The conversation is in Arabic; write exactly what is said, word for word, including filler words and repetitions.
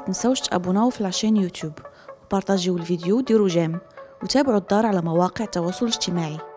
تنسوش تابوناو في لاشين يوتيوب وبارطاجيو الفيديو وديروا جيم وتابعوا الدار على مواقع التواصل الاجتماعي.